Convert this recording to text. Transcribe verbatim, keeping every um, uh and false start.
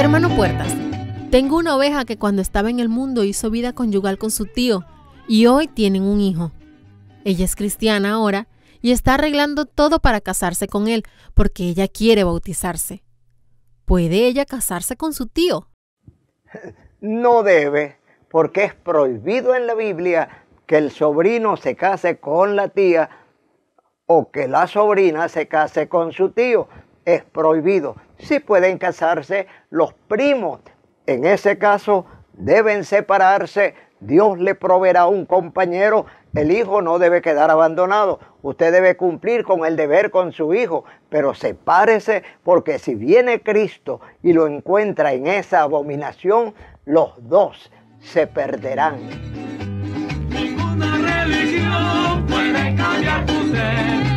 Hermano Puertas, tengo una oveja que cuando estaba en el mundo hizo vida conyugal con su tío y hoy tienen un hijo. Ella es cristiana ahora y está arreglando todo para casarse con él porque ella quiere bautizarse. ¿Puede ella casarse con su tío? No debe, porque es prohibido en la Biblia que el sobrino se case con la tía o que la sobrina se case con su tío. Es prohibido. Sí pueden casarse los primos. En ese caso deben separarse. Dios le proveerá un compañero. El hijo no debe quedar abandonado. Usted debe cumplir con el deber con su hijo, pero sepárese, porque si viene Cristo y lo encuentra en esa abominación, los dos se perderán. Ninguna religión puede cambiar tu ser.